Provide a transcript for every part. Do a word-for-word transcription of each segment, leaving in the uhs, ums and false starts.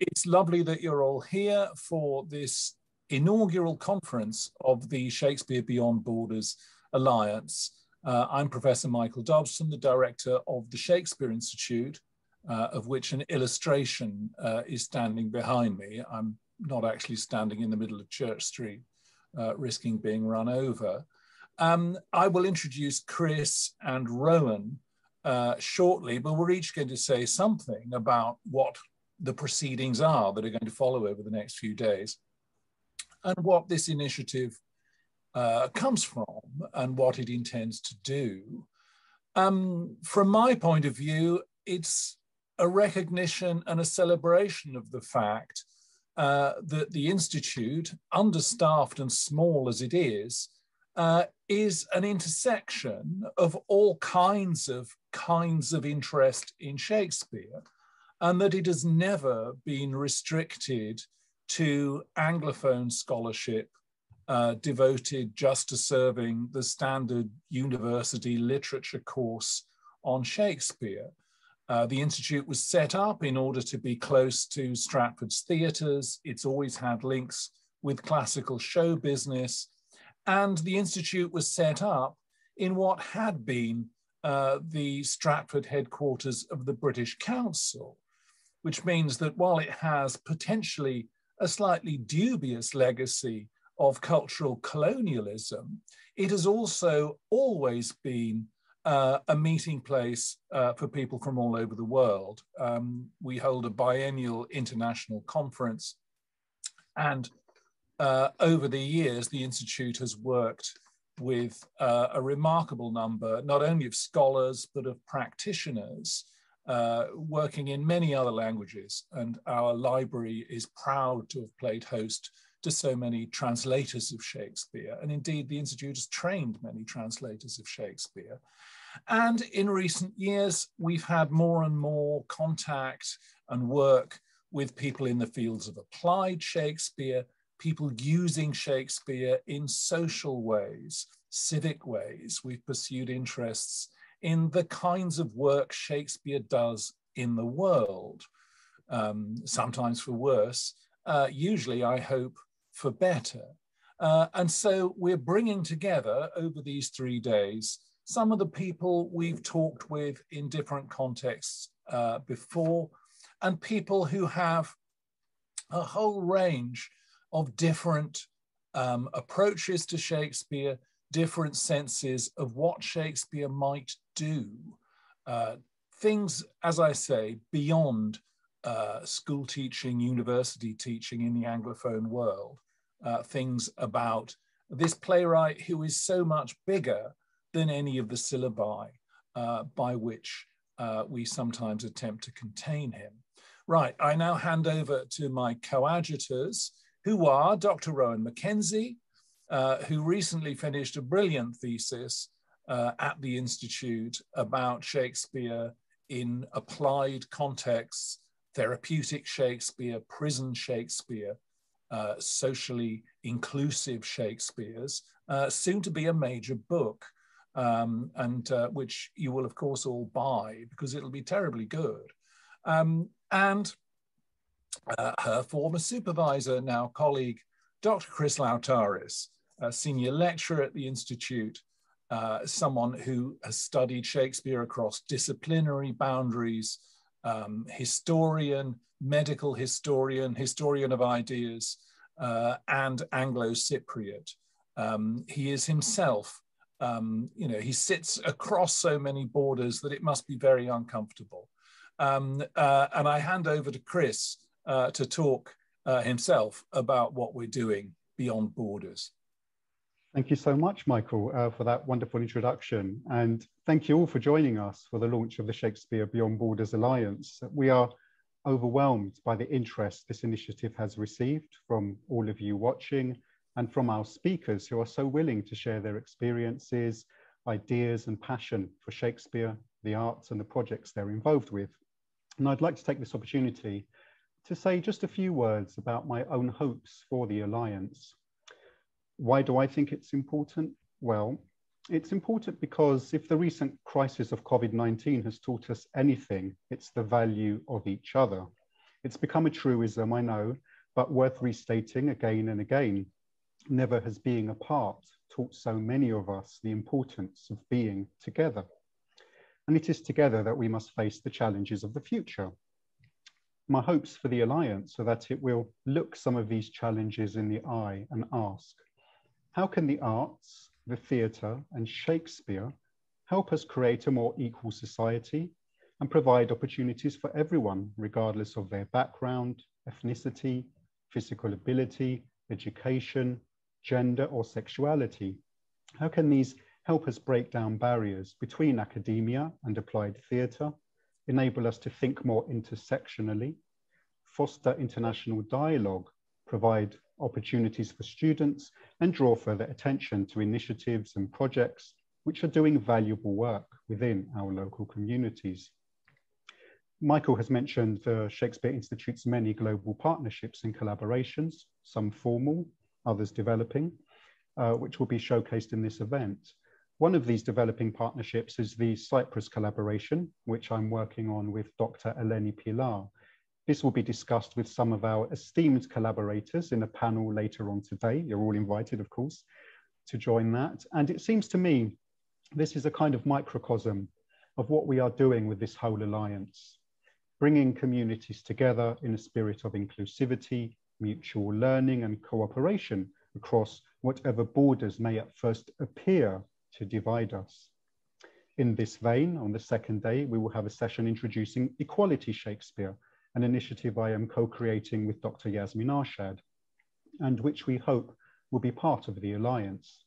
It's lovely that you're all here for this inaugural conference of the Shakespeare Beyond Borders Alliance. Uh, I'm Professor Michael Dobson, the director of the Shakespeare Institute, uh, of which an illustration uh, is standing behind me. I'm not actually standing in the middle of Church Street, uh, risking being run over. Um, I will introduce Chris and Rowan uh, shortly, but we're each going to say something about what the proceedings are that are going to follow over the next few days, and what this initiative uh, comes from and what it intends to do. Um, from my point of view, it's a recognition and a celebration of the fact uh, that the Institute, understaffed and small as it is, uh, is an intersection of all kinds of kinds of interest in Shakespeare, and that it has never been restricted to Anglophone scholarship uh, devoted just to serving the standard university literature course on Shakespeare. Uh, the Institute was set up in order to be close to Stratford's theatres. It's always had links with classical show business. And the Institute was set up in what had been uh, the Stratford headquarters of the British Council, which means that while it has potentially a slightly dubious legacy of cultural colonialism, it has also always been uh, a meeting place uh, for people from all over the world. Um, we hold a biennial international conference, and uh, over the years, the Institute has worked with uh, a remarkable number, not only of scholars, but of practitioners, Uh, working in many other languages, and our library is proud to have played host to so many translators of Shakespeare, and indeed the Institute has trained many translators of Shakespeare. And in recent years, we've had more and more contact and work with people in the fields of applied Shakespeare, people using Shakespeare in social ways, civic ways. We've pursued interests in the kinds of work Shakespeare does in the world, um, sometimes for worse, uh, usually I hope for better. Uh, and so we're bringing together over these three days some of the people we've talked with in different contexts uh, before, and people who have a whole range of different um, approaches to Shakespeare, different senses of what Shakespeare might do. Uh, things, as I say, beyond uh, school teaching, university teaching in the Anglophone world. Uh, things about this playwright who is so much bigger than any of the syllabi uh, by which uh, we sometimes attempt to contain him. Right, I now hand over to my coadjutors, who are Doctor Rowan Mackenzie, Uh, who recently finished a brilliant thesis uh, at the Institute about Shakespeare in applied contexts, therapeutic Shakespeare, prison Shakespeare, uh, socially inclusive Shakespeares, uh, soon to be a major book, um, and uh, which you will of course all buy because it'll be terribly good. Um, and uh, her former supervisor, now colleague, Doctor Chris Laoutaris, a senior lecturer at the Institute, uh, someone who has studied Shakespeare across disciplinary boundaries, um, historian, medical historian, historian of ideas, uh, and Anglo-Cypriot. Um, he is himself, um, you know, he sits across so many borders that it must be very uncomfortable. Um, uh, and I hand over to Chris uh, to talk Uh, himself about what we're doing beyond borders. Thank you so much, Michael, uh, for that wonderful introduction. And thank you all for joining us for the launch of the Shakespeare Beyond Borders Alliance. We are overwhelmed by the interest this initiative has received from all of you watching and from our speakers who are so willing to share their experiences, ideas and passion for Shakespeare, the arts and the projects they're involved with. And I'd like to take this opportunity to say just a few words about my own hopes for the Alliance. Why do I think it's important? Well, it's important because if the recent crisis of COVID nineteen has taught us anything, it's the value of each other. It's become a truism, I know, but worth restating again and again. Never has being apart taught so many of us the importance of being together. And it is together that we must face the challenges of the future. My hopes for the Alliance are that it will look some of these challenges in the eye and ask, how can the arts, the theatre and Shakespeare help us create a more equal society and provide opportunities for everyone, regardless of their background, ethnicity, physical ability, education, gender or sexuality? How can these help us break down barriers between academia and applied theatre, enable us to think more intersectionally, foster international dialogue, provide opportunities for students, and draw further attention to initiatives and projects which are doing valuable work within our local communities? Michael has mentioned the Shakespeare Institute's many global partnerships and collaborations, some formal, others developing, uh, which will be showcased in this event. One of these developing partnerships is the Cyprus collaboration, which I'm working on with Doctor Eleni Pilar. This will be discussed with some of our esteemed collaborators in a panel later on today. You're all invited, of course, to join that. And it seems to me, this is a kind of microcosm of what we are doing with this whole alliance, bringing communities together in a spirit of inclusivity, mutual learning and cooperation across whatever borders may at first appear to divide us. In this vein, on the second day, we will have a session introducing Equality Shakespeare, an initiative I am co-creating with Doctor Yasmin Arshad, and which we hope will be part of the Alliance.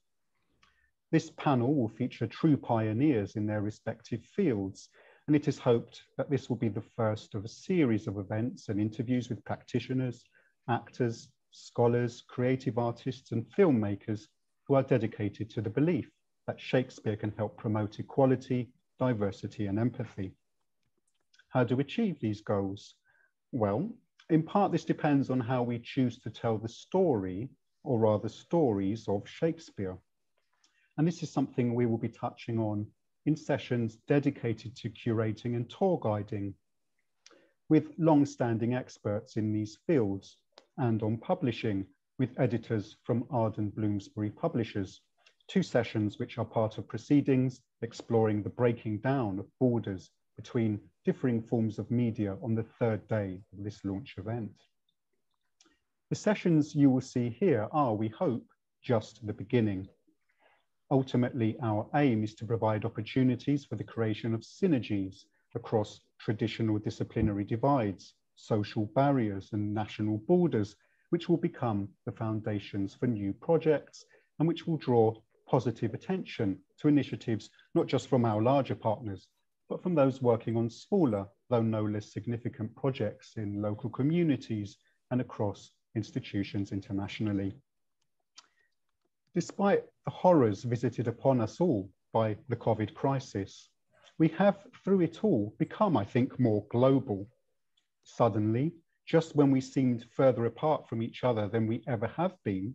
This panel will feature true pioneers in their respective fields, and it is hoped that this will be the first of a series of events and interviews with practitioners, actors, scholars, creative artists, and filmmakers who are dedicated to the belief that Shakespeare can help promote equality, diversity, and empathy. How to achieve these goals? Well, in part, this depends on how we choose to tell the story, or rather stories, of Shakespeare. And this is something we will be touching on in sessions dedicated to curating and tour guiding with long-standing experts in these fields, and on publishing with editors from Arden, Bloomsbury Publishers, two sessions which are part of proceedings exploring the breaking down of borders between differing forms of media on the third day of this launch event. The sessions you will see here are, we hope, just the beginning. Ultimately, our aim is to provide opportunities for the creation of synergies across traditional disciplinary divides, social barriers, and national borders, which will become the foundations for new projects and which will draw positive attention to initiatives, not just from our larger partners, but from those working on smaller, though no less significant projects in local communities and across institutions internationally. Despite the horrors visited upon us all by the COVID crisis, we have, through it all, become, I think, more global. Suddenly, just when we seemed further apart from each other than we ever have been,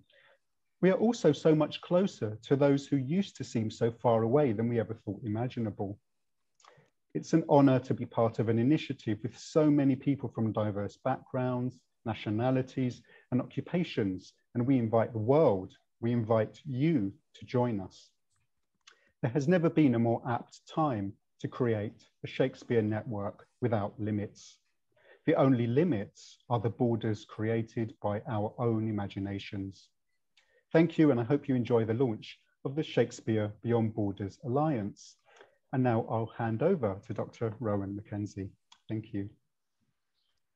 we are also so much closer to those who used to seem so far away than we ever thought imaginable. It's an honor to be part of an initiative with so many people from diverse backgrounds, nationalities, and occupations, and we invite the world. We invite you to join us. There has never been a more apt time to create a Shakespeare network without limits. The only limits are the borders created by our own imaginations. Thank you, and I hope you enjoy the launch of the Shakespeare Beyond Borders Alliance. And now I'll hand over to Doctor Rowan Mackenzie. Thank you.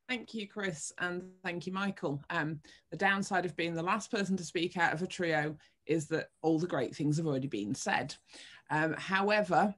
Thank you, Chris, and thank you, Michael. Um, the downside of being the last person to speak out of a trio is that all the great things have already been said. Um, however,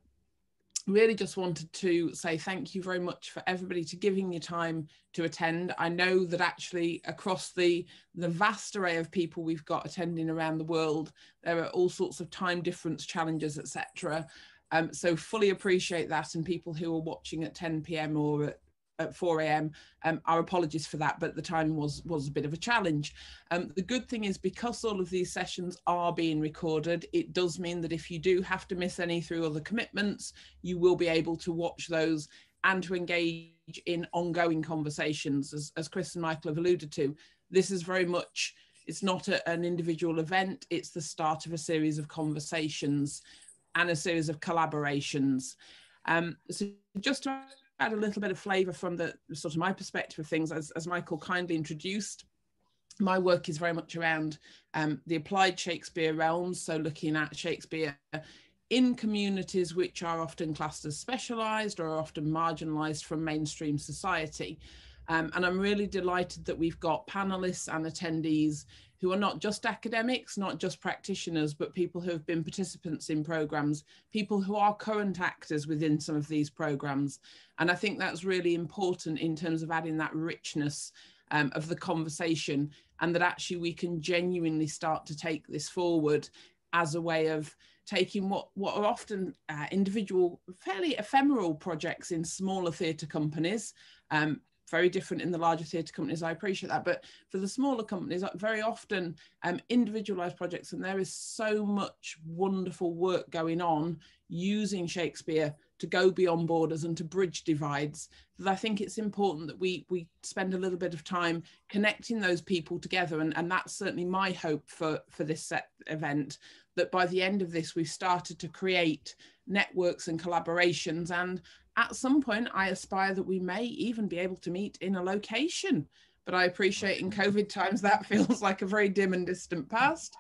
really just wanted to say thank you very much for everybody to giving your time to attend. I know that actually across the, the vast array of people we've got attending around the world, there are all sorts of time difference challenges, et cetera. Um, so fully appreciate that, and people who are watching at ten p m or at at four a m Um, our apologies for that, but the timing was was a bit of a challenge. Um, the good thing is, because all of these sessions are being recorded, it does mean that if you do have to miss any through other commitments, you will be able to watch those and to engage in ongoing conversations, as, as Chris and Michael have alluded to. This is very much, it's not a, an individual event, it's the start of a series of conversations and a series of collaborations. Um, so just to add a little bit of flavour from the sort of my perspective of things, as, as Michael kindly introduced, my work is very much around um, the applied Shakespeare realms, so looking at Shakespeare in communities which are often classed as specialised or often marginalised from mainstream society. Um, and I'm really delighted that we've got panellists and attendees who are not just academics, not just practitioners, but people who have been participants in programmes, people who are current actors within some of these programmes. And I think that's really important in terms of adding that richness Um, of the conversation, and that actually we can genuinely start to take this forward as a way of taking what, what are often uh, individual, fairly ephemeral projects in smaller theatre companies, um, very different in the larger theatre companies, I appreciate that, but for the smaller companies, very often um, individualised projects, and there is so much wonderful work going on using Shakespeare to go beyond borders and to bridge divides, that I think it's important that we we spend a little bit of time connecting those people together, and, and that's certainly my hope for, for this set event, that by the end of this we've started to create networks and collaborations, and at some point I aspire that we may even be able to meet in a location. But I appreciate in COVID times that feels like a very dim and distant past.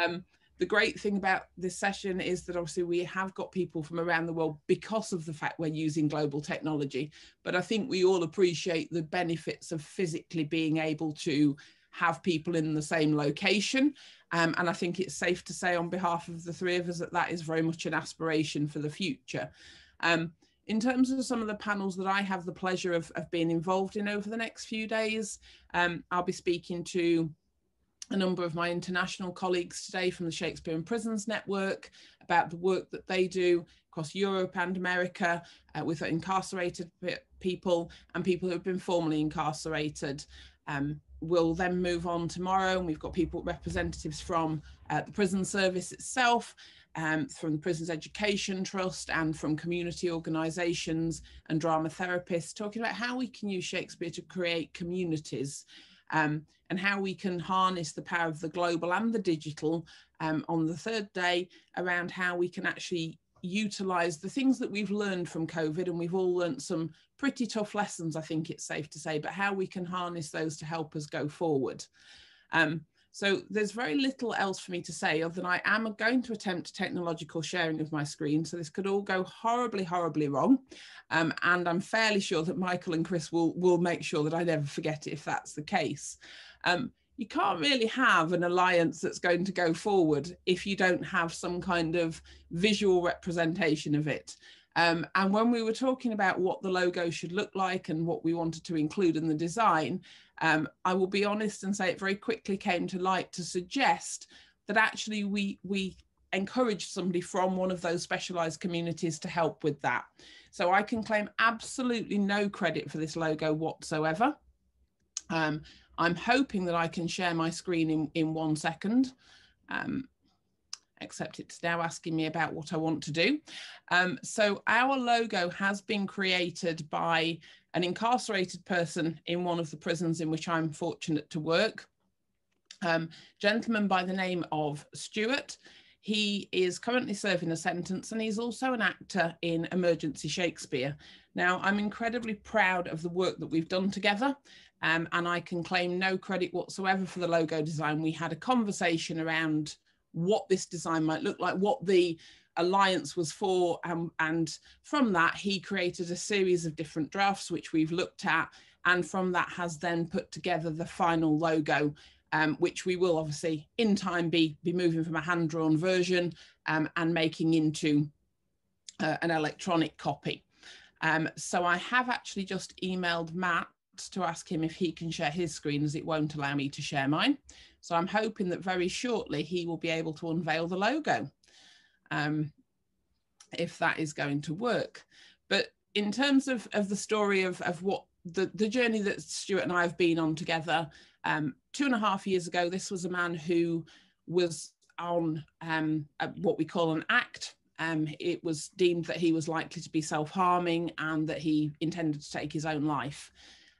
Um, The great thing about this session is that obviously we have got people from around the world because of the fact we're using global technology, but I think we all appreciate the benefits of physically being able to have people in the same location. Um, and I think it's safe to say on behalf of the three of us that that is very much an aspiration for the future. Um, in terms of some of the panels that I have the pleasure of, of being involved in over the next few days, um, I'll be speaking to a number of my international colleagues today from the Shakespeare in Prisons Network about the work that they do across Europe and America uh, with incarcerated people and people who have been formerly incarcerated. Um, we'll then move on tomorrow, and we've got people, representatives from uh, the prison service itself, um, from the Prisons Education Trust, and from community organisations and drama therapists, talking about how we can use Shakespeare to create communities. Um, and how we can harness the power of the global and the digital um, on the third day, around how we can actually utilise the things that we've learned from COVID, and we've all learned some pretty tough lessons, I think it's safe to say, but how we can harness those to help us go forward. Um, so there's very little else for me to say other than I am going to attempt technological sharing of my screen, so this could all go horribly, horribly wrong. Um, and I'm fairly sure that Michael and Chris will, will make sure that I never forget it if that's the case. Um, you can't really have an alliance that's going to go forward if you don't have some kind of visual representation of it. Um, and when we were talking about what the logo should look like and what we wanted to include in the design, um, I will be honest and say it very quickly came to light to suggest that actually we, we encouraged somebody from one of those specialised communities to help with that. So I can claim absolutely no credit for this logo whatsoever. Um, I'm hoping that I can share my screen in, in one second. Um, except it's now asking me about what I want to do. Um, so our logo has been created by an incarcerated person in one of the prisons in which I'm fortunate to work. Um, gentleman by the name of Stuart. He is currently serving a sentence, and he's also an actor in Emergency Shakespeare. Now, I'm incredibly proud of the work that we've done together. Um, and I can claim no credit whatsoever for the logo design. We had a conversation around what this design might look like, what the alliance was for, um, and from that he created a series of different drafts which we've looked at, and from that has then put together the final logo, um, which we will obviously in time be, be moving from a hand-drawn version um, and making into uh, an electronic copy. Um, so I have actually just emailed Matt to ask him if he can share his screen, as it won't allow me to share mine. So I'm hoping that very shortly he will be able to unveil the logo, um, if that is going to work. But in terms of, of the story of, of what the, the journey that Stuart and I have been on together, um, two and a half years ago, this was a man who was on um, a, what we call an ACT, Um, it was deemed that he was likely to be self-harming and that he intended to take his own life.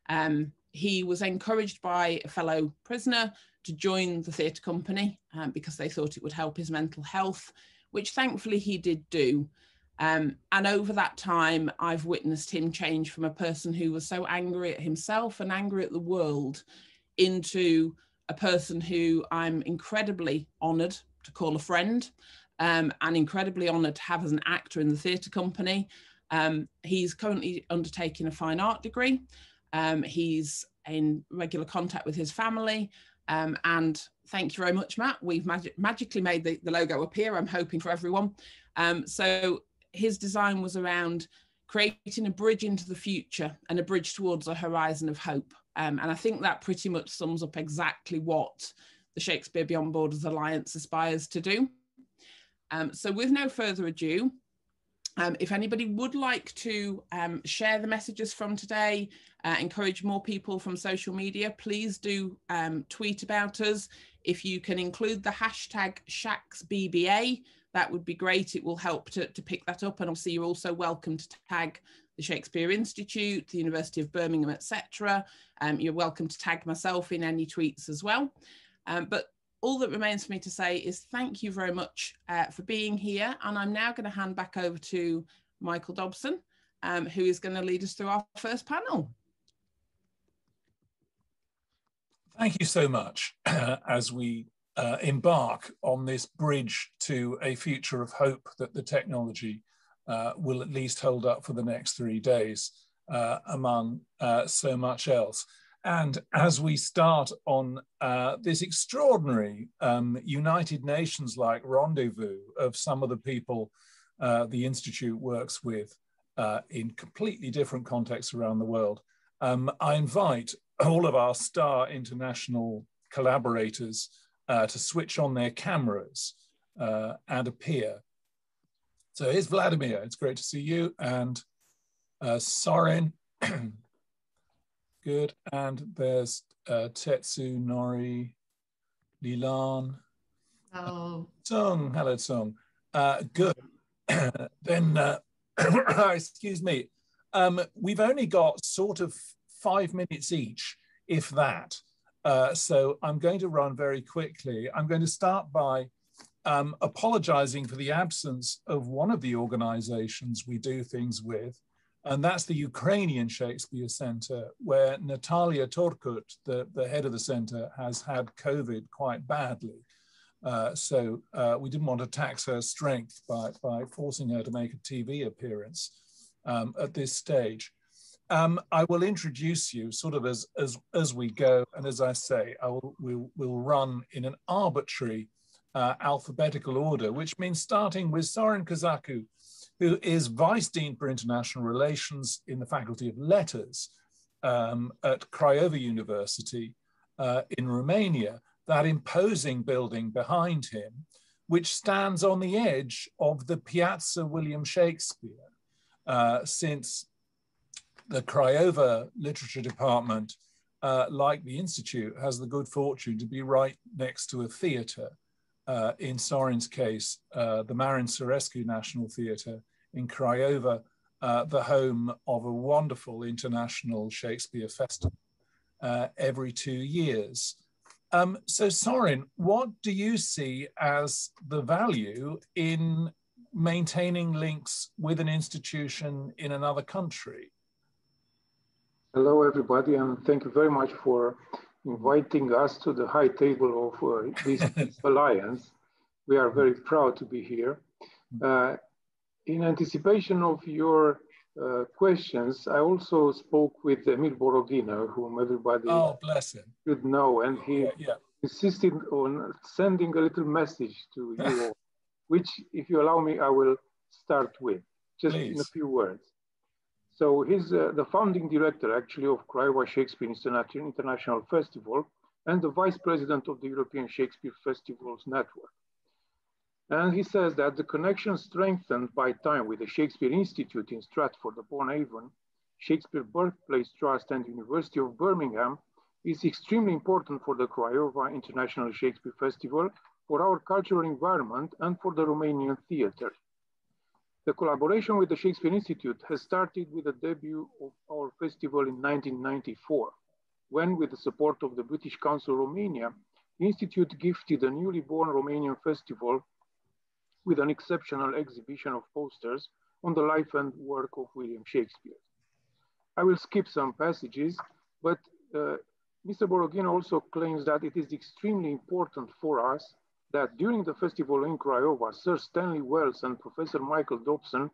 Um, he was encouraged by a fellow prisoner to join the theatre company um, because they thought it would help his mental health, which thankfully he did do. Um, and over that time, I've witnessed him change from a person who was so angry at himself and angry at the world into a person who I'm incredibly honoured to call a friend, um, and incredibly honoured to have as an actor in the theatre company. Um, he's currently undertaking a fine art degree. Um, he's in regular contact with his family. Um, and thank you very much, Matt. We've magi- magically made the, the logo appear, I'm hoping, for everyone. Um, so his design was around creating a bridge into the future and a bridge towards a horizon of hope. Um, and I think that pretty much sums up exactly what the Shakespeare Beyond Borders Alliance aspires to do. Um, so with no further ado, um, if anybody would like to um, share the messages from today, uh, encourage more people from social media, please do um, tweet about us. If you can include the hashtag Shaks B B A, that would be great. It will help to, to pick that up. And obviously you're also welcome to tag the Shakespeare Institute, the University of Birmingham, et cetera. Um, you're welcome to tag myself in any tweets as well. Um, but all that remains for me to say is thank you very much uh, for being here. And I'm now going to hand back over to Michael Dobson, um, who is going to lead us through our first panel. Thank you so much uh, as we uh, embark on this bridge to a future of hope that the technology Uh, will at least hold up for the next three days, uh, among uh, so much else. And as we start on uh, this extraordinary um, United Nations-like rendezvous of some of the people uh, the Institute works with uh, in completely different contexts around the world, um, I invite all of our star international collaborators uh, to switch on their cameras uh, and appear. So here's Vladimir, it's great to see you, and uh, Sorin, good, and there's uh, Tetsu, Nori, Lee Lan, oh. Tsung, hello Tsung, uh, good. Then, uh, excuse me, um, we've only got sort of five minutes each, if that, uh, so I'm going to run very quickly. I'm going to start by Um, apologizing for the absence of one of the organizations we do things with, and that's the Ukrainian Shakespeare Center, where Natalia Torkut, the, the head of the center, has had COVID quite badly. Uh, so uh, we didn't want to tax her strength by, by forcing her to make a T V appearance um, at this stage. Um, I will introduce you sort of as, as, as we go, and as I say, I will, we'll, we'll run in an arbitrary Uh, alphabetical order, which means starting with Sorin Cazacu, who is Vice Dean for International Relations in the Faculty of Letters um, at Craiova University uh, in Romania, that imposing building behind him, which stands on the edge of the Piazza William Shakespeare, uh, since the Craiova Literature Department, uh, like the Institute, has the good fortune to be right next to a theatre. Uh, in Sorin's case, uh, the Marin Sorescu National Theatre in Craiova, uh, the home of a wonderful international Shakespeare festival uh, every two years. Um, so Sorin, what do you see as the value in maintaining links with an institution in another country? Hello, everybody, and thank you very much for inviting us to the high table of uh, this alliance. We are very proud to be here. Uh, in anticipation of your uh, questions, I also spoke with Emil Boroghină, whom everybody oh, bless him. should know, and he yeah, yeah. insisted on sending a little message to you all, which, if you allow me, I will start with, just Please. in a few words. So he's uh, the founding director, actually, of Craiova Shakespeare International Festival and the vice president of the European Shakespeare Festivals Network. And he says that the connection strengthened by time with the Shakespeare Institute in Stratford upon Avon, Shakespeare Birthplace Trust and University of Birmingham is extremely important for the Craiova International Shakespeare Festival, for our cultural environment and for the Romanian theater. The collaboration with the Shakespeare Institute has started with the debut of our festival in nineteen ninety-four, when, with the support of the British Council Romania, the Institute gifted a newly born Romanian festival with an exceptional exhibition of posters on the life and work of William Shakespeare. I will skip some passages, but uh, Mister Boroghină also claims that it is extremely important for us that during the festival in Craiova, Sir Stanley Wells and Professor Michael Dobson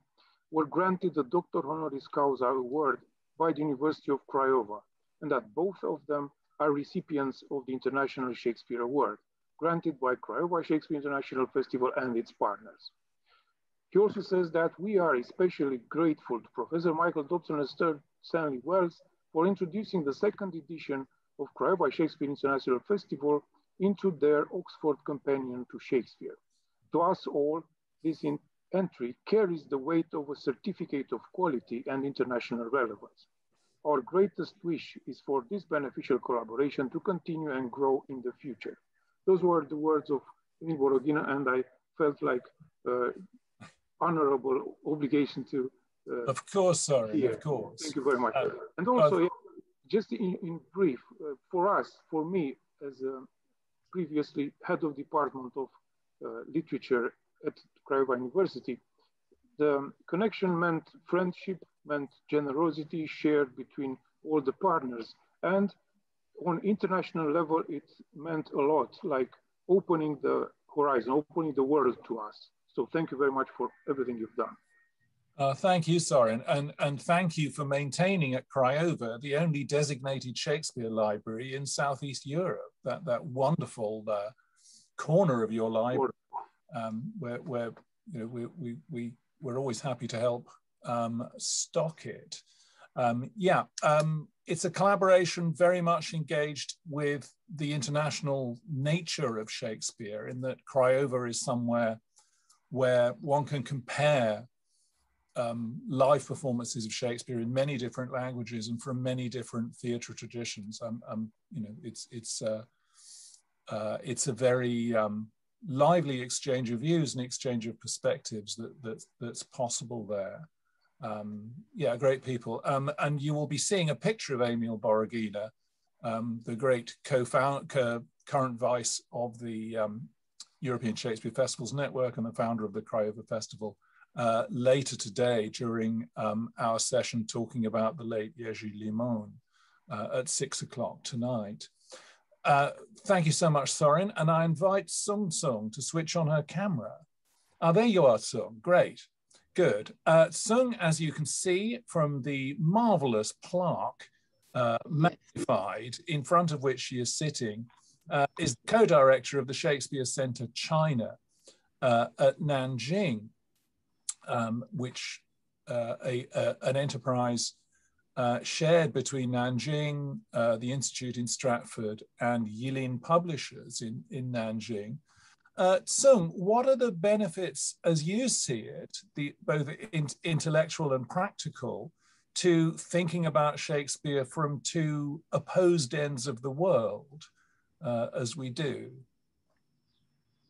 were granted the Doctor Honoris Causa award by the University of Craiova, and that both of them are recipients of the International Shakespeare Award, granted by Craiova Shakespeare International Festival and its partners. He also says that we are especially grateful to Professor Michael Dobson and Sir Stanley Wells for introducing the second edition of Craiova Shakespeare International Festival into their Oxford Companion to Shakespeare. To us all, this in entry carries the weight of a certificate of quality and international relevance. Our greatest wish is for this beneficial collaboration to continue and grow in the future. Those were the words of Emil Boroghină, and I felt like uh, honorable obligation to... Uh, of course, sorry, hear. Of course. Thank you very much. Uh, and also, uh, just in, in brief, uh, for us, for me, as a previously head of department of uh, literature at Craiova University, the connection meant friendship, meant generosity shared between all the partners. And on international level, it meant a lot, like opening the horizon, opening the world to us. So thank you very much for everything you've done. Uh, thank you, Sorin, and, and thank you for maintaining at Craiova the only designated Shakespeare library in Southeast Europe, that, that wonderful uh, corner of your library um, where, where you know, we, we, we, we're always happy to help um, stock it. Um, yeah, um, it's a collaboration very much engaged with the international nature of Shakespeare, in that Craiova is somewhere where one can compare Um, live performances of Shakespeare in many different languages and from many different theatre traditions. Um, um, you know, it's it's uh, uh, it's a very um, lively exchange of views and exchange of perspectives that, that that's possible there. Um, yeah, great people. Um, and you will be seeing a picture of Emil Boroghină, um, the great co-founder, current vice of the um, European Shakespeare Festivals Network and the founder of the Craiova Festival. Uh, later today during um, our session talking about the late Jerzy Limon uh, at six o'clock tonight. Uh, thank you so much, Sorin, and I invite Tsung Tsung to switch on her camera. Ah, there you are, Tsung, great, good. Uh, Tsung, as you can see from the marvelous plaque uh, magnified in front of which she is sitting, uh, is the co-director of the Shakespeare Centre China uh, at Nanjing, Um, which uh, a, a, an enterprise uh, shared between Nanjing, uh, the Institute in Stratford, and Yilin Publishers in, in Nanjing. Uh, Tsung, what are the benefits, as you see it, the, both in, intellectual and practical, to thinking about Shakespeare from two opposed ends of the world, uh, as we do?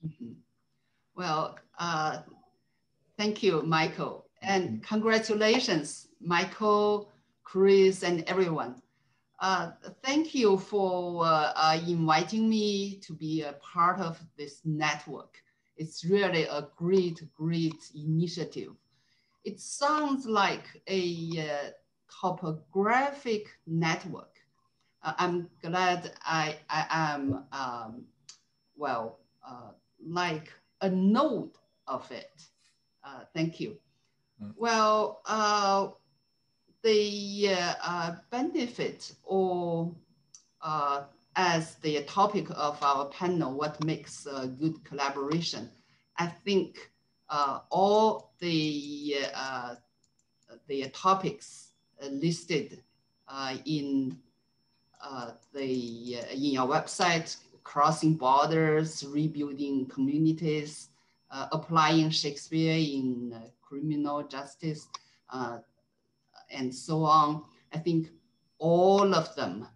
Mm-hmm. Well, uh... thank you, Michael. And congratulations, Michael, Chris, and everyone. Uh, thank you for uh, uh, inviting me to be a part of this network. It's really a great, great initiative. It sounds like a uh, topographic network. Uh, I'm glad I, I am, um, well, uh, like a node of it. Uh, thank you. Well, uh, the uh, uh, benefit, or uh, as the topic of our panel, what makes a good collaboration? I think uh, all the uh, the topics listed uh, in uh, the in our website: crossing borders, rebuilding communities, Uh, applying Shakespeare in uh, criminal justice, uh, and so on. I think all of them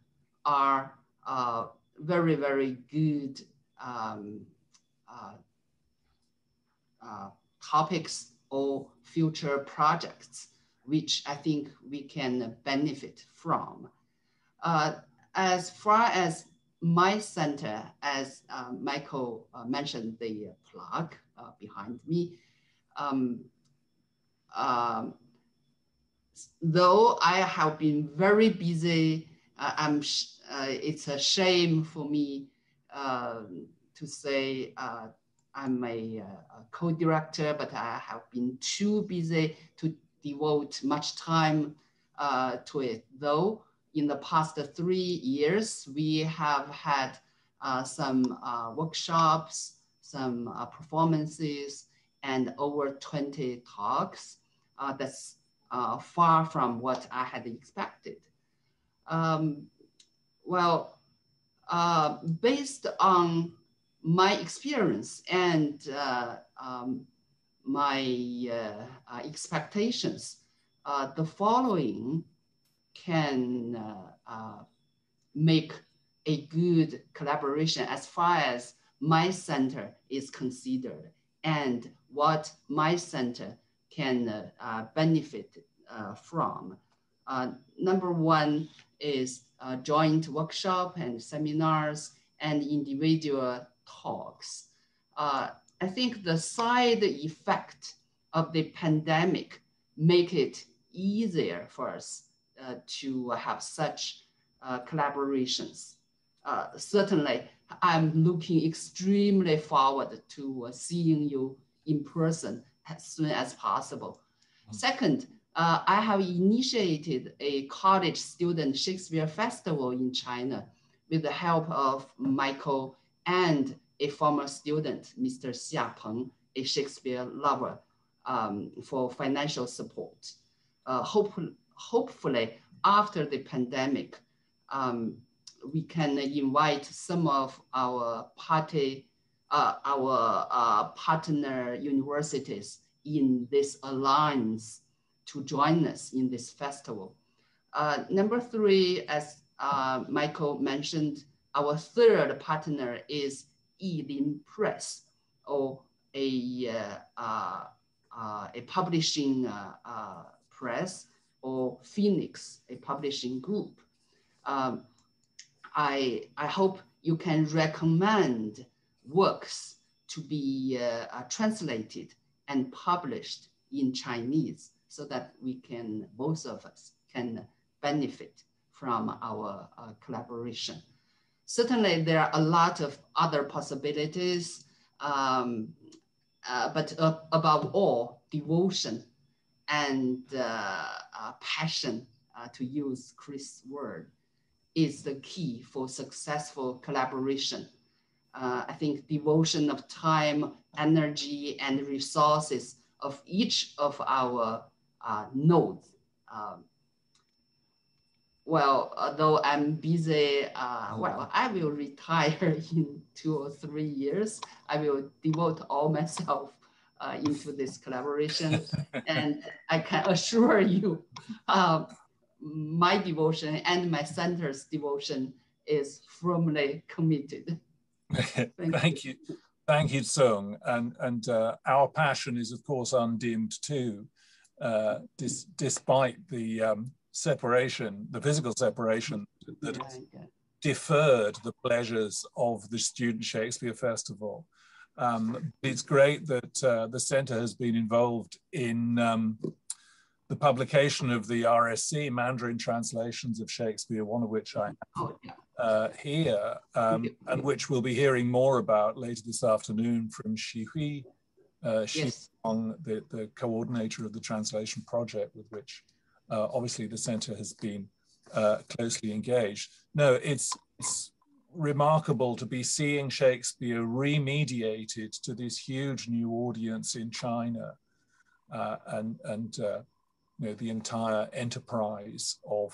are uh, very, very good um, uh, uh, topics or future projects, which I think we can benefit from. Uh, as far as my center, as uh, Michael uh, mentioned, the plaque uh, behind me, um, um, though I have been very busy, uh, I'm sh uh, it's a shame for me uh, to say uh, I'm a, a co-director, but I have been too busy to devote much time uh, to it. Though in the past three years, we have had uh, some uh, workshops, some uh, performances, and over twenty talks. Uh, that's uh, far from what I had expected. Um, well, uh, based on my experience and uh, um, my uh, uh, expectations, uh, the following can uh, uh, make a good collaboration as far as my center is considered and what my center can uh, uh, benefit uh, from. Uh, number one is uh, joint workshop and seminars and individual talks. Uh, I think the side effect of the pandemic make it easier for us Uh, to have such uh, collaborations. Uh, certainly, I'm looking extremely forward to uh, seeing you in person as soon as possible. Mm-hmm. Second, uh, I have initiated a college student Shakespeare festival in China with the help of Michael and a former student, Mister Xiapeng, a Shakespeare lover, um, for financial support. Uh, hopefully, Hopefully, after the pandemic, um, we can invite some of our party, uh, our uh, partner universities in this alliance to join us in this festival. Uh, number three, as uh, Michael mentioned, our third partner is Yilin Press, or a uh, uh, uh, a publishing uh, uh, press, or Phoenix, a publishing group. Um, I, I hope you can recommend works to be uh, uh, translated and published in Chinese so that we can, both of us can benefit from our uh, collaboration. Certainly there are a lot of other possibilities, um, uh, but uh, above all, devotion and uh, uh, passion, uh, to use Chris' word, is the key for successful collaboration. Uh, I think devotion of time, energy, and resources of each of our uh, nodes. Um, well, although I'm busy, uh, well, I will retire in two or three years. I will devote all myself Uh, into this collaboration. And I can assure you, uh, my devotion and my center's devotion is firmly committed. Thank, Thank you. you. Thank you, Tsung. And, and uh, our passion is, of course, undimmed too, uh, dis despite the um, separation, the physical separation that yeah, has yeah. deferred the pleasures of the Student Shakespeare Festival. Um, it's great that uh, the centre has been involved in um, the publication of the R S C, Mandarin translations of Shakespeare, one of which I have uh, here, um, and which we'll be hearing more about later this afternoon from Shihui, uh, yes. the, the coordinator of the translation project with which uh, obviously the centre has been uh, closely engaged. No, it's, it's remarkable to be seeing Shakespeare remediated to this huge new audience in China, uh, and and uh, you know, the entire enterprise of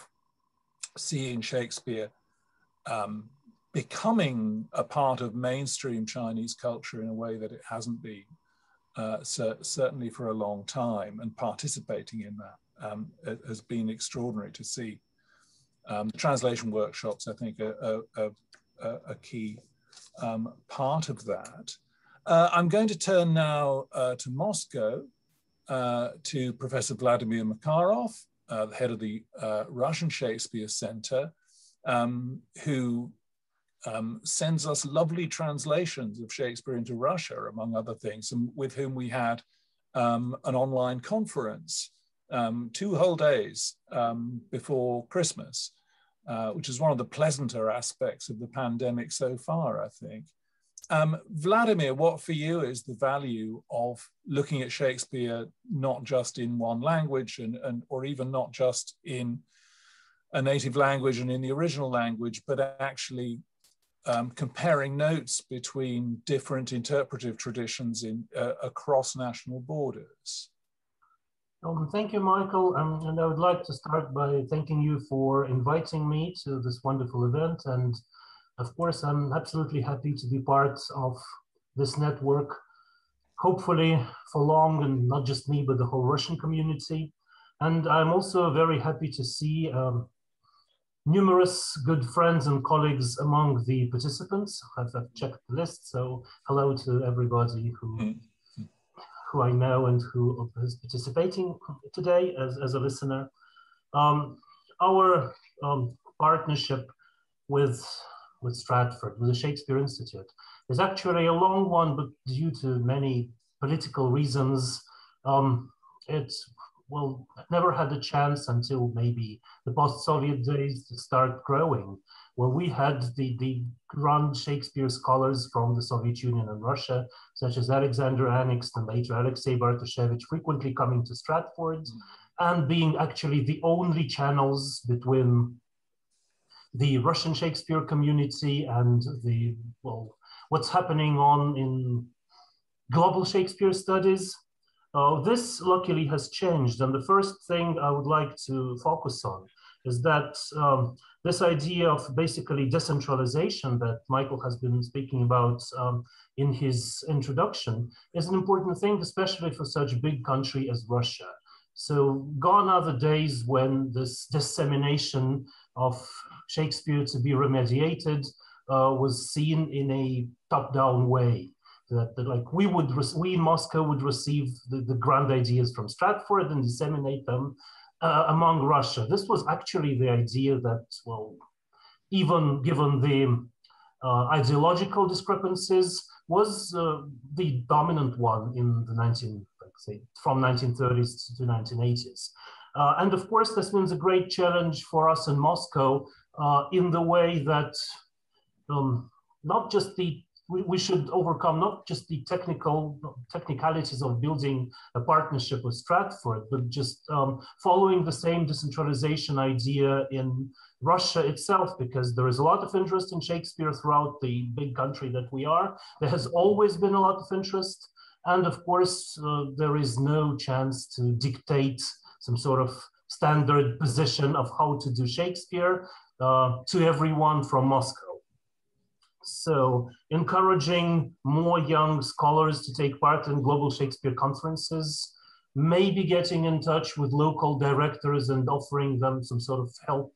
seeing Shakespeare um, becoming a part of mainstream Chinese culture in a way that it hasn't been, uh, so certainly for a long time, and participating in that um, has been extraordinary to see. Um, the translation workshops, I think, are, are, are a key um, part of that. Uh, I'm going to turn now uh, to Moscow uh, to Professor Vladimir Makarov, uh, the head of the uh, Russian Shakespeare Center, um, who um, sends us lovely translations of Shakespeare into Russia, among other things, and with whom we had um, an online conference um, two whole days um, before Christmas, uh, which is one of the pleasanter aspects of the pandemic so far, I think. Um, Vladimir, what for you is the value of looking at Shakespeare not just in one language and, and or even not just in a native language and in the original language, but actually um, comparing notes between different interpretive traditions in uh, across national borders? Well, thank you, Michael, um, and I would like to start by thanking you for inviting me to this wonderful event. And of course, I'm absolutely happy to be part of this network, hopefully for long, and not just me, but the whole Russian community. And I'm also very happy to see um, numerous good friends and colleagues among the participants. I've, I've checked the list, so hello to everybody who, who I know and who is participating today as, as a listener. Um, our um, partnership with with Stratford, with the Shakespeare Institute. It's actually a long one, but due to many political reasons, um, it well, never had a chance until maybe the post-Soviet days to start growing. Well, we had the, the grand Shakespeare scholars from the Soviet Union and Russia, such as Alexander Aniks and later Alexei Bartushevich, frequently coming to Stratford and being actually the only channels between the Russian Shakespeare community and the, well, what's happening on in global Shakespeare studies. Uh, this luckily has changed. And the first thing I would like to focus on is that um, this idea of basically decentralization that Michael has been speaking about um, in his introduction is an important thing, especially for such a big country as Russia. So gone are the days when this dissemination of Shakespeare to be remediated uh, was seen in a top-down way. That, that like we would, we in Moscow would receive the, the grand ideas from Stratford and disseminate them uh, among Russia. This was actually the idea that, well, even given the uh, ideological discrepancies, was uh, the dominant one in the nineteen, say, from nineteen thirties to nineteen eighties. Uh, and of course, this means a great challenge for us in Moscow uh, in the way that um, not just the, we, we should overcome not just the technical technicalities of building a partnership with Stratford, but just um, following the same decentralization idea in Russia itself, because there is a lot of interest in Shakespeare throughout the big country that we are. There has always been a lot of interest. And of course, uh, there is no chance to dictate some sort of standard position of how to do Shakespeare uh, to everyone from Moscow. So encouraging more young scholars to take part in global Shakespeare conferences, maybe getting in touch with local directors and offering them some sort of help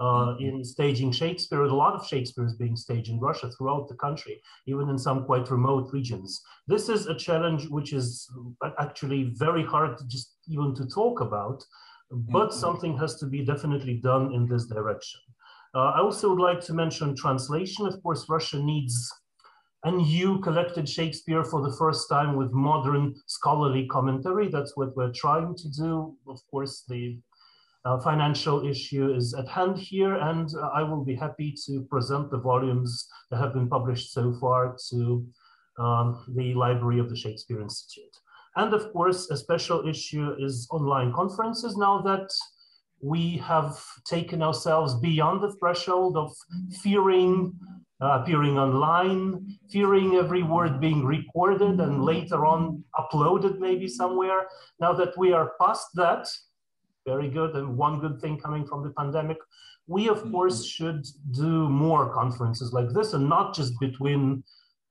uh, in staging Shakespeare. A lot of Shakespeare is being staged in Russia throughout the country, even in some quite remote regions. This is a challenge which is actually very hard to just even to talk about, but something has to be definitely done in this direction. Uh, I also would like to mention translation. Of course, Russia needs a new collected Shakespeare for the first time with modern scholarly commentary. That's what we're trying to do. Of course, the uh, financial issue is at hand here, and uh, I will be happy to present the volumes that have been published so far to um, the Library of the Shakespeare Institute. And of course, a special issue is online conferences. Now that we have taken ourselves beyond the threshold of fearing uh, appearing online, fearing every word being recorded and later on uploaded maybe somewhere. Now that we are past that, very good, and one good thing coming from the pandemic, we of course should do more conferences like this, and not just between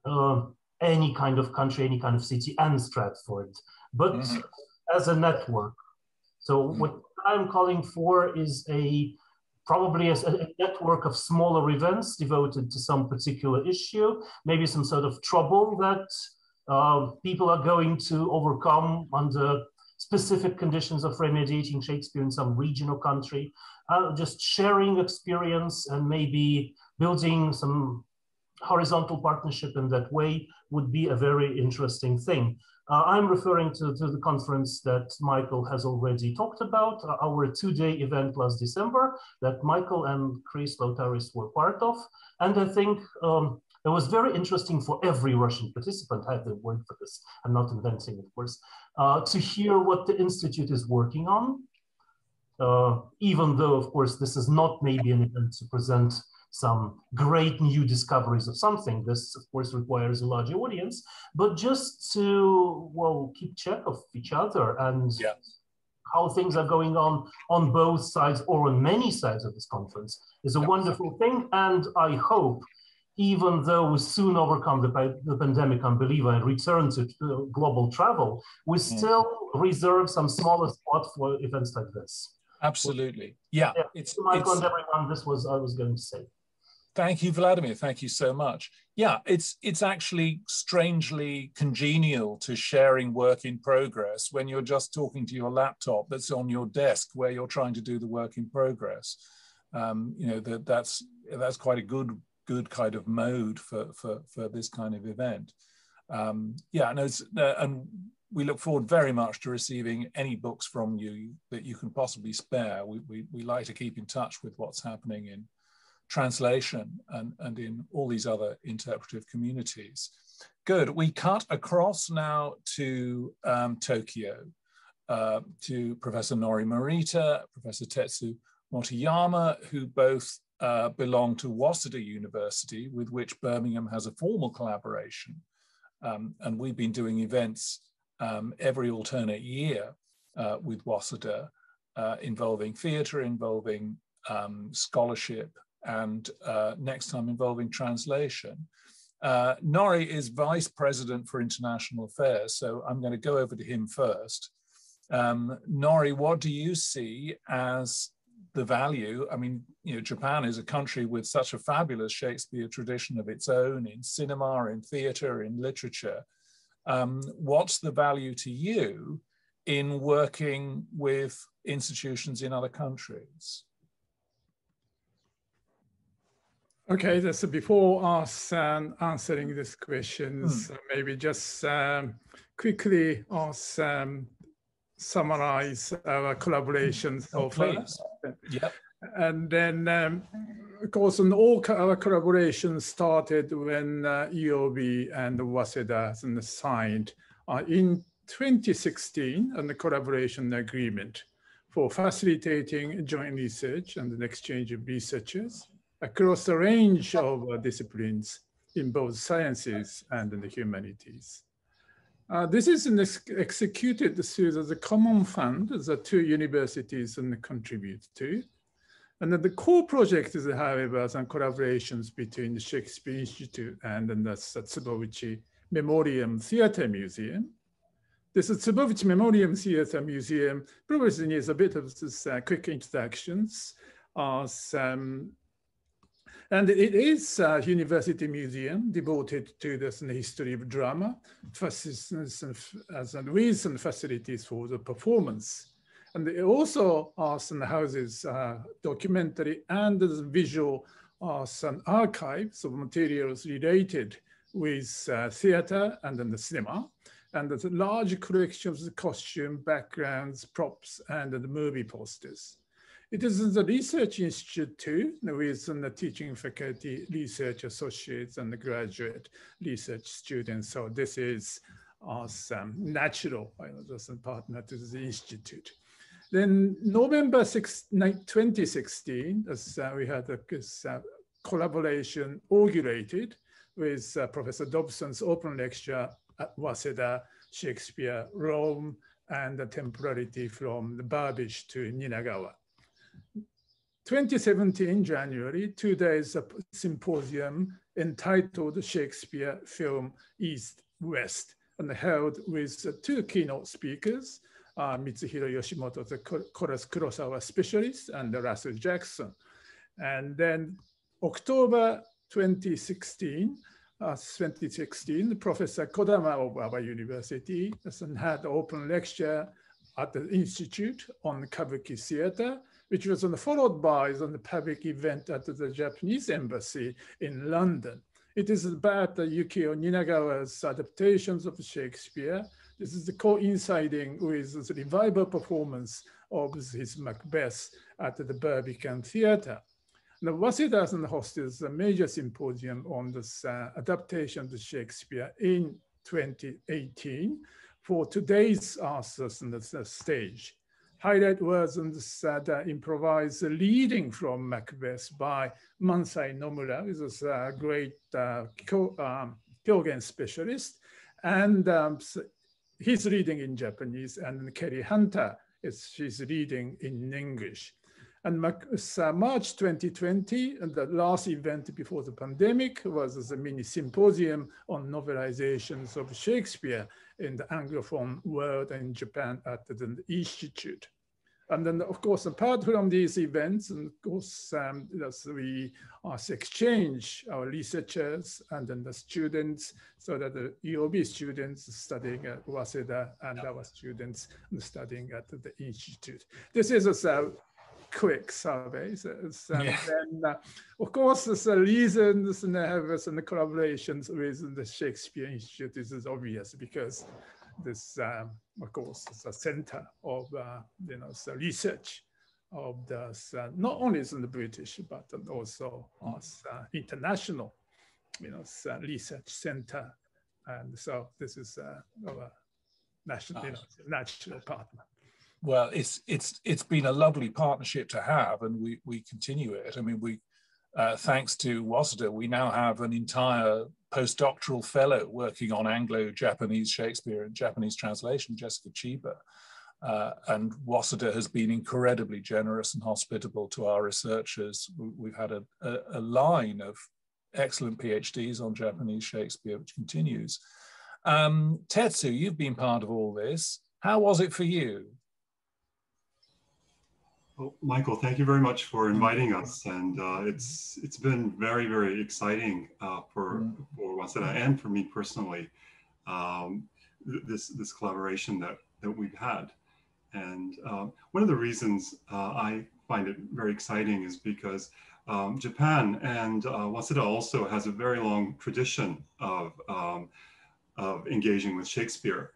uh, any kind of country, any kind of city and Stratford, but mm-hmm. as a network. So mm-hmm. what I'm calling for is a probably a, a network of smaller events devoted to some particular issue, maybe some sort of trouble that uh, people are going to overcome under specific conditions of remediating Shakespeare in some regional country, uh, just sharing experience and maybe building some horizontal partnership in that way would be a very interesting thing. Uh, I'm referring to, to the conference that Michael has already talked about, our two-day event last December that Michael and Chris Laoutaris were part of. And I think um, it was very interesting for every Russian participant, I have the word for this, I'm not inventing, of course, uh, to hear what the Institute is working on. Uh, even though, of course, this is not maybe an event to present some great new discoveries of something. This, of course, requires a larger audience, but just to, well, keep check of each other and yeah. how things are going on on both sides or on many sides of this conference is a yeah. wonderful thing. And I hope, even though we soon overcome the, the pandemic, unbeliever, and return to uh, global travel, we mm. still reserve some smaller spot for events like this. Absolutely. Yeah. yeah. It's, Michael it's, and everyone, this was I was going to say. Thank you, Vladimir. Thank you so much. Yeah, it's it's actually strangely congenial to sharing work in progress when you're just talking to your laptop that's on your desk where you're trying to do the work in progress. Um, you know, that that's that's quite a good good kind of mode for for for this kind of event. Um, yeah, and it's, uh, and we look forward very much to receiving any books from you that you can possibly spare. We we, we like to keep in touch with what's happening in translation and, and in all these other interpretive communities. Good, we cut across now to um, Tokyo, uh, to Professor Nori Morita, Professor Tetsu Motoyama, who both uh, belong to Waseda University, with which Birmingham has a formal collaboration. Um, and we've been doing events um, every alternate year uh, with Waseda, uh, involving theatre, involving um, scholarship, and uh, next time involving translation. Uh, Nori is Vice President for International Affairs, so I'm going to go over to him first. Um, Nori, what do you see as the value? I mean, you know, Japan is a country with such a fabulous Shakespeare tradition of its own in cinema, in theatre, in literature. Um, what's the value to you in working with institutions in other countries? Okay, so before us um, answering these questions, hmm. maybe just um, quickly us um, summarize our collaborations so far. Yep. And then, um, of course, and all our collaborations started when uh, E O B and Waseda signed uh, in twenty sixteen and the collaboration agreement for facilitating joint research and an exchange of researchers across a range of uh, disciplines in both sciences and in the humanities. Uh, this is ex executed through the common fund that two universities and contribute to. And then the core project is, however, some collaborations between the Shakespeare Institute and, and the Tsubouchi Memorial Theatre Museum. This Tsubouchi Memorial Theatre Museum probably needs a bit of this, uh, quick introductions. Uh, some, And it is a university museum devoted to the history of drama, as a reason facilities for the performance. And it also houses uh, documentary and visual uh, some archives of materials related with uh, theater and then the cinema, and the large collections of costume, backgrounds, props, and the movie posters. It is the research institute too, with the teaching faculty, research associates, and the graduate research students. So this is awesome, natural partner to the institute. Then November sixth, twenty sixteen, as, uh, we had a uh, collaboration inaugurated with uh, Professor Dobson's open lecture at Waseda, Shakespeare, Rome, and the temporality from the Babish to Ninagawa. twenty seventeen, January, two days of symposium entitled Shakespeare Film East-West, and held with two keynote speakers, uh, Mitsuhiro Yoshimoto, the Kurosawa specialist, and Russell Jackson. And then October twenty sixteen, uh, twenty sixteen Professor Kodama of Aba University had an open lecture at the Institute on the Kabuki Theater, which was followed by the public event at the Japanese Embassy in London. It is about Yukio Ninagawa's adaptations of Shakespeare. This is coinciding with the revival performance of his Macbeth at the Barbican Theater. Now, Waseda hosted a major symposium on this uh, adaptation to Shakespeare in twenty eighteen for today's uh, stage. Highlight was on the, uh, the improvised reading from Macbeth by Mansai Nomura, who is a great uh, Kyogen um, specialist, and um, he's reading in Japanese, and Kerry Hunter is she's reading in English. And uh, March twenty twenty, the last event before the pandemic, was a mini symposium on novelizations of Shakespeare in the Anglophone world and Japan at the Institute. And then, of course, apart from these events, and of course, um, we exchange our researchers and then the students, so that the U O B students studying at Waseda and our students studying at the Institute. This is a quick surveys. So, yeah. And uh, of course, the reasons and the collaborations with the Shakespeare Institute is obvious, because this, um, of course, is a center of uh, you know the research of the uh, not only in the British but also as uh, international, you know, research center, and so this is uh, our national you know, national partner. Well, it's it's it's been a lovely partnership to have, and we we continue it. I mean, we uh, thanks to Waseda, we now have an entire postdoctoral fellow working on Anglo-Japanese Shakespeare and Japanese translation, Jessica Chiba, uh, and Waseda has been incredibly generous and hospitable to our researchers. We've had a, a, a line of excellent PhDs on Japanese Shakespeare, which continues. Um, Tetsu, you've been part of all this. How was it for you? Well, Michael, thank you very much for inviting us, and uh, it's it's been very very exciting uh, for mm. for Waseda and for me personally, um, this this collaboration that that we've had, and um, one of the reasons uh, I find it very exciting is because um, Japan and uh, Waseda also has a very long tradition of um, of engaging with Shakespeare,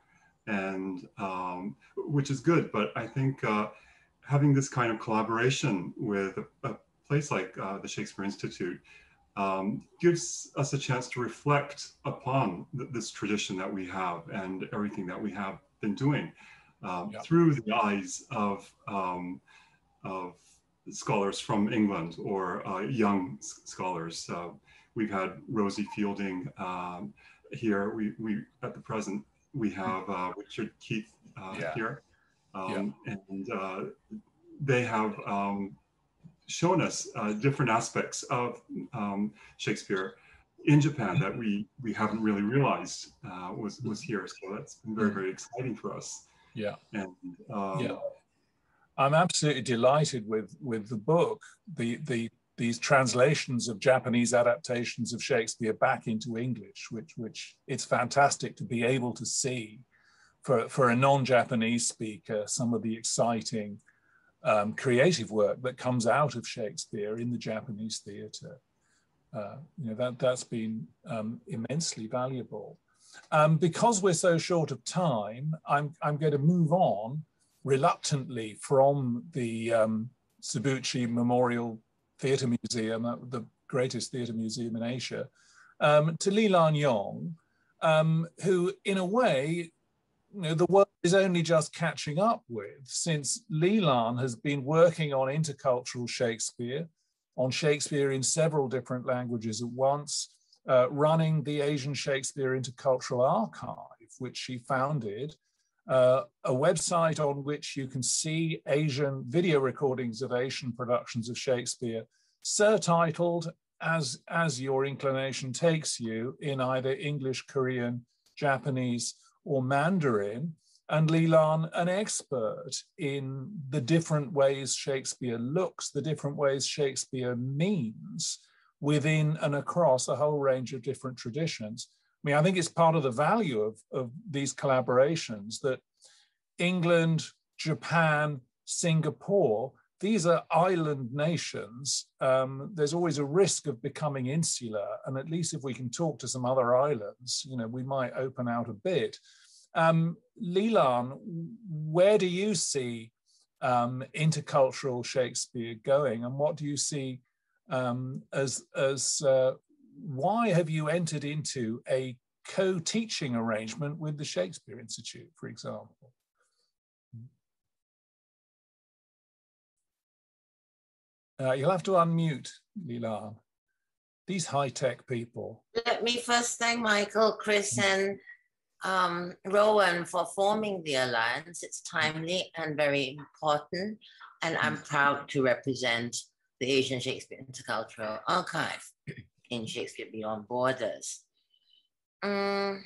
and um, which is good, but I think. Uh, Having this kind of collaboration with a, a place like uh, the Shakespeare Institute um, gives us a chance to reflect upon th this tradition that we have and everything that we have been doing um, yeah. through the eyes of, um, of scholars from England or uh, young scholars. Uh, we've had Rosie Fielding um, here. We, we at the present we have uh, Richard Keith uh, yeah. here. Um, yeah. And uh, they have um, shown us uh, different aspects of um, Shakespeare in Japan that we we haven't really realized uh, was was here. So that's been very very exciting for us. Yeah. And um, yeah, I'm absolutely delighted with with the book. The the these translations of Japanese adaptations of Shakespeare back into English, which which it's fantastic to be able to see. For, for a non-Japanese speaker, some of the exciting um, creative work that comes out of Shakespeare in the Japanese theatre. Uh, you know, that, that's been um, immensely valuable. Um, because we're so short of time, I'm, I'm going to move on reluctantly from the um, Tsubouchi Memorial Theatre Museum, the greatest theatre museum in Asia, um, to Lee Lan Yong, um, who in a way, you know, the world is only just catching up with, since Lee Lan has been working on intercultural Shakespeare, on Shakespeare in several different languages at once, uh, running the Asian Shakespeare Intercultural Archive, which she founded, uh, a website on which you can see Asian video recordings of Asian productions of Shakespeare, surtitled as, as your inclination takes you, in either English, Korean, Japanese, or Mandarin, and Lee Lan, an expert in the different ways Shakespeare looks, the different ways Shakespeare means within and across a whole range of different traditions. I mean, I think it's part of the value of, of these collaborations that England, Japan, Singapore, these are island nations. Um, there's always a risk of becoming insular. And at least if we can talk to some other islands, you know, we might open out a bit. Um, Lee Lan, where do you see um, intercultural Shakespeare going? And what do you see um, as, as uh, why have you entered into a co-teaching arrangement with the Shakespeare Institute, for example? Uh, you'll have to unmute, Lee Lan. These high-tech people. Let me first thank Michael, Chris, and um, Rowan for forming the Alliance. It's timely and very important, and I'm proud to represent the Asian Shakespeare Intercultural Archive in Shakespeare Beyond Borders. Um,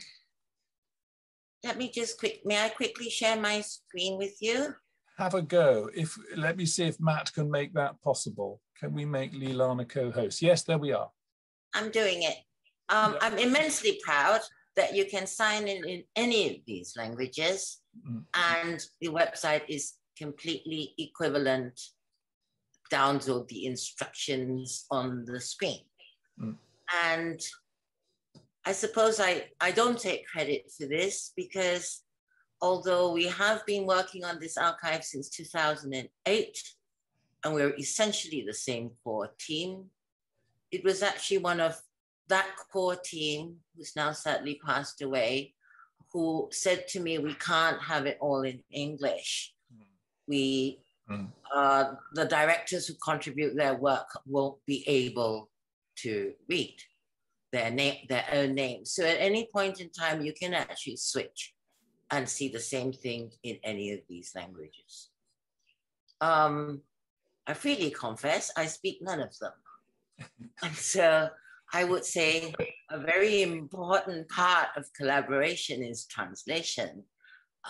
let me just quick, may I quickly share my screen with you? Have a go. If let me see if Matt can make that possible. Can we make Lee Lan a co-host? Yes, there we are. I'm doing it. Um, yeah. I'm immensely proud that you can sign in in any of these languages, mm. and the website is completely equivalent down to the instructions on the screen. Mm. And I suppose I, I don't take credit for this because although we have been working on this archive since two thousand eight, and we're essentially the same core team, it was actually one of that core team, who's now sadly passed away, who said to me, we can't have it all in English. We, mm. uh, the directors who contribute their work won't be able to read their, name, their own names. So at any point in time, you can actually switch and see the same thing in any of these languages. Um, I freely confess, I speak none of them. And so I would say a very important part of collaboration is translation,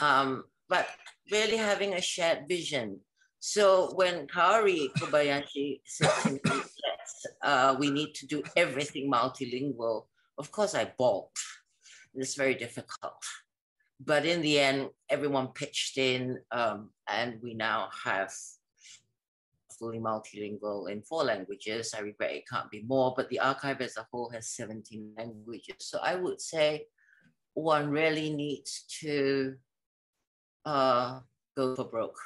um, but really having a shared vision. So when Kaori Kobayashi said to me, yes, uh, we need to do everything multilingual, of course I balked. It's very difficult. But in the end, everyone pitched in, um, and we now have fully multilingual in four languages. I regret it can't be more, but the archive as a whole has seventeen languages. So I would say one really needs to uh, go for broke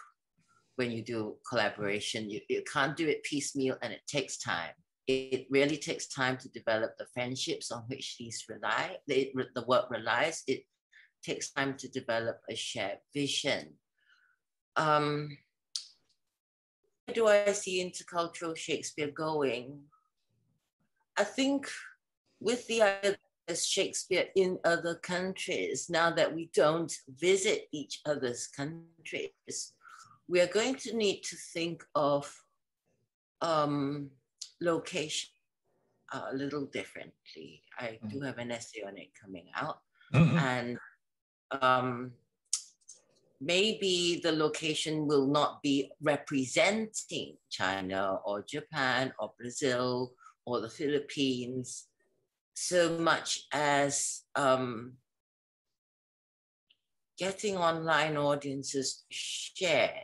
when you do collaboration. You, you can't do it piecemeal, and it takes time. It really takes time to develop the friendships on which these rely, they, the work relies. It takes time to develop a shared vision. Um, where do I see intercultural Shakespeare going? I think with the idea of Shakespeare in other countries, now that we don't visit each other's countries, we are going to need to think of um, location a little differently. I do have an essay on it coming out, mm-hmm. and Um, maybe the location will not be representing China or Japan or Brazil or the Philippines so much as um, getting online audiences to share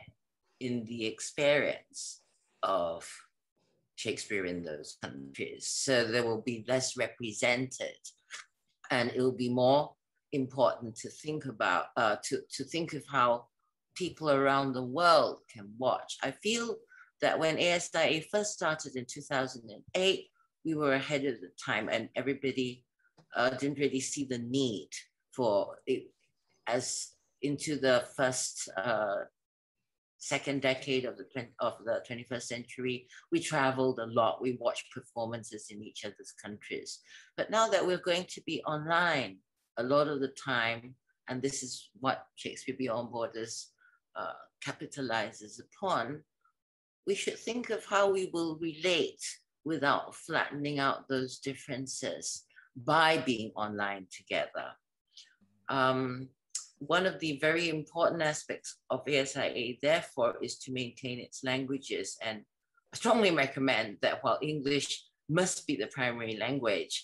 in the experience of Shakespeare in those countries. So they will be less represented, and it will be more important to think about, uh, to, to think of how people around the world can watch. I feel that when A S I A first started in two thousand eight, we were ahead of the time, and everybody uh, didn't really see the need for it. As into the first, uh, second decade of the, of the twenty-first century, we traveled a lot, we watched performances in each other's countries. But now that we're going to be online a lot of the time, and this is what Shakespeare Beyond Borders uh, capitalizes upon, we should think of how we will relate without flattening out those differences by being online together. Um, one of the very important aspects of A S I A, therefore, is to maintain its languages. And I strongly recommend that while English must be the primary language,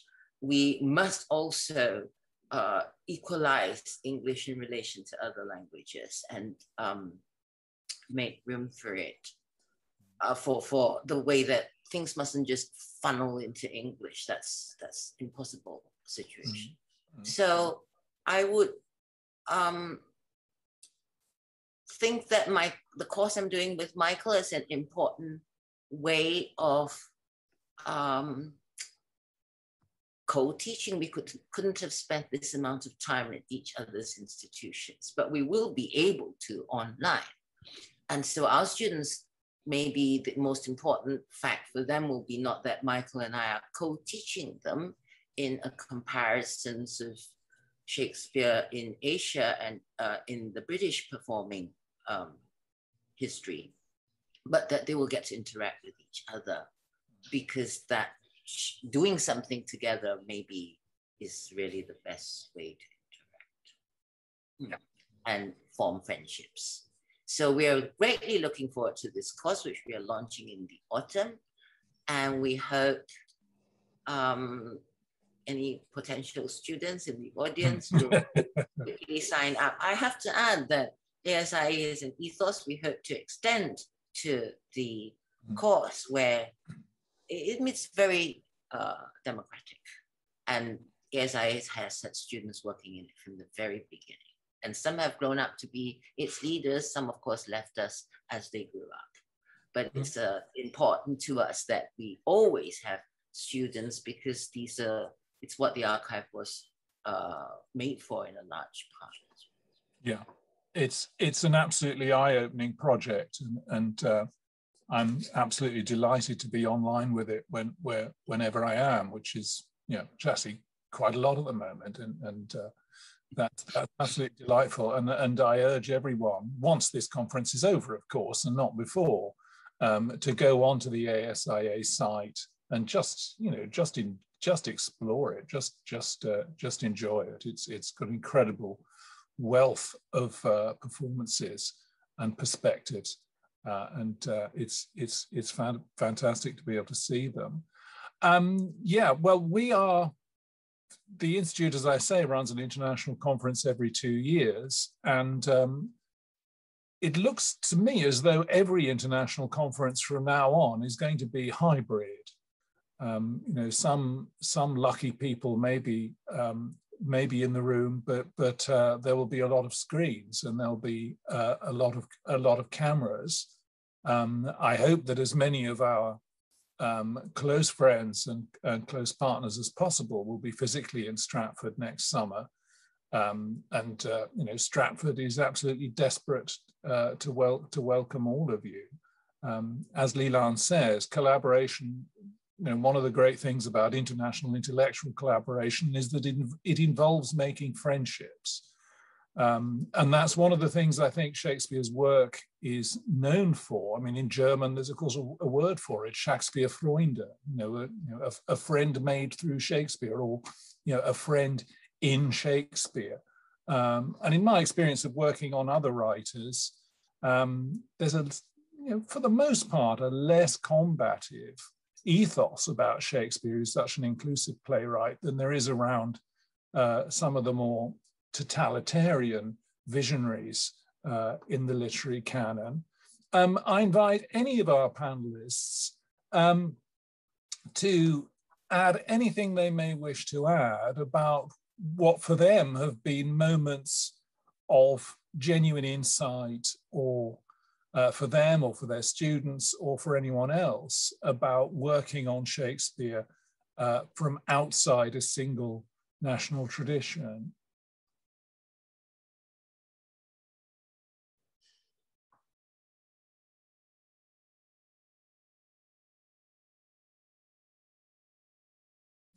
we must also Uh, equalize English in relation to other languages. And um, make room for it, uh, for, for the way that things mustn't just funnel into English. That's, that's impossible situation. Mm-hmm. So I would um, think that my, the course I'm doing with Michael is an important way of um, co-teaching. We could, couldn't have spent this amount of time at each other's institutions, but we will be able to online. And so our students, maybe the most important fact for them will be not that Michael and I are co-teaching them in a comparisons of Shakespeare in Asia and uh, in the British performing um, history, but that they will get to interact with each other, because that doing something together maybe is really the best way to interact and form friendships. So we are greatly looking forward to this course, which we are launching in the autumn. And we hope um, any potential students in the audience will quickly sign up. I have to add that A S I E is an ethos we hope to extend to the course, where it, it's very uh, democratic. And A S I E has had students working in it from the very beginning. And some have grown up to be its leaders. Some, of course, left us as they grew up. But it's uh, important to us that we always have students, because these are, it's what the archive was uh, made for in a large part. Yeah, it's it's an absolutely eye-opening project, and, and uh, I'm absolutely delighted to be online with it when where whenever I am, which is you know actually quite a lot at the moment, and and. Uh, That's, that's absolutely delightful, and, and I urge everyone, once this conference is over, of course, and not before, um, to go onto the A S I A site and just, you know, just in, just explore it, just, just, uh, just enjoy it. It's, it's got an incredible wealth of uh, performances and perspectives, uh, and uh, it's, it's, it's fan fantastic to be able to see them. Um, yeah, well, we are. The Institute, as I say, runs an international conference every two years, and um, it looks to me as though every international conference from now on is going to be hybrid. Um, you know, some some lucky people may be, um, may be in the room, but but uh, there will be a lot of screens, and there'll be uh, a lot of a lot of cameras. Um, I hope that as many of our Um, close friends and, and close partners as possible will be physically in Stratford next summer, um, and uh, you know Stratford is absolutely desperate uh, to wel to welcome all of you. Um, as Lee Lan says, collaboration. You know, one of the great things about international intellectual collaboration is that it, it involves making friendships, um, and that's one of the things I think Shakespeare's work is known for. I mean, in German, there's of course a, a word for it, Shakespeare Freunde, you know, a, you know a, a friend made through Shakespeare, or, you know, a friend in Shakespeare. Um, and in my experience of working on other writers, um, there's a, you know, for the most part, a less combative ethos about Shakespeare, who's such an inclusive playwright, than there is around uh, some of the more totalitarian visionaries Uh, in the literary canon. Um, I invite any of our panelists um, to add anything they may wish to add about what for them have been moments of genuine insight, or uh, for them or for their students or for anyone else, about working on Shakespeare uh, from outside a single national tradition.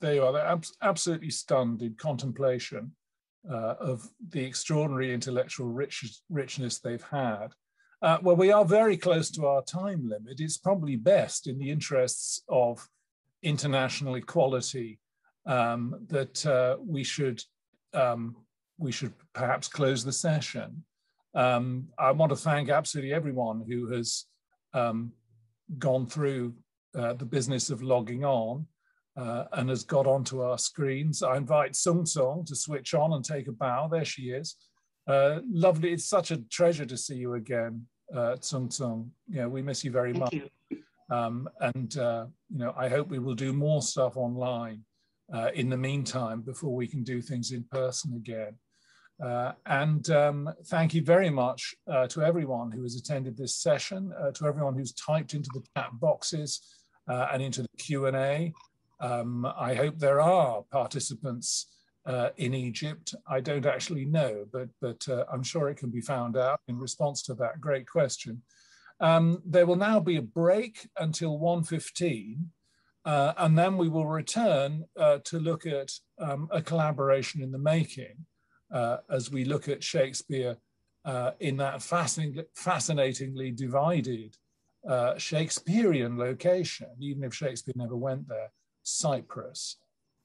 There you are, they're absolutely stunned in contemplation uh, of the extraordinary intellectual rich, richness they've had. Uh, well, we are very close to our time limit. It's probably best, in the interests of international equality, um, that uh, we should um, we should perhaps close the session. Um, I want to thank absolutely everyone who has um, gone through uh, the business of logging on. Uh, and has got onto our screens. I invite Tsung Tsung to switch on and take a bow. There she is. Uh, lovely. It's such a treasure to see you again, uh, Tsung Tsung. Yeah, we miss you very Thank much. You. Um, and uh, you know, I hope we will do more stuff online uh, in the meantime before we can do things in person again. Uh, and um, thank you very much uh, to everyone who has attended this session, uh, to everyone who's typed into the chat boxes uh, and into the Q and A. Um, I hope there are participants uh, in Egypt. I don't actually know, but, but uh, I'm sure it can be found out in response to that great question. Um, there will now be a break until one fifteen. Uh, and then we will return uh, to look at um, a collaboration in the making uh, as we look at Shakespeare uh, in that fascin- fascinatingly divided uh, Shakespearean location, even if Shakespeare never went there, Cyprus.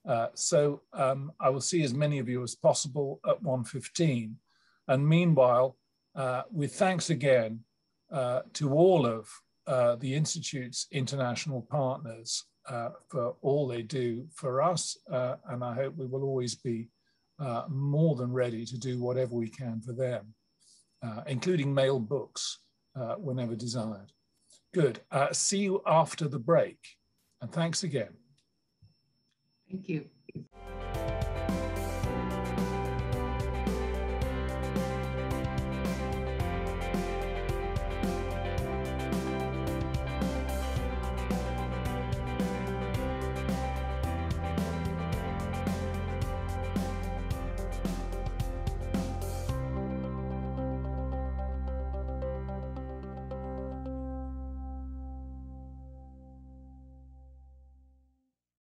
Uh, so um, I will see as many of you as possible at one fifteen. And meanwhile, uh, with thanks again uh, to all of uh, the Institute's international partners Uh, for all they do for us, uh, and I hope we will always be uh, more than ready to do whatever we can for them, uh, including mail books uh, whenever desired. Good. Uh, see you after the break, and thanks again. Thank you.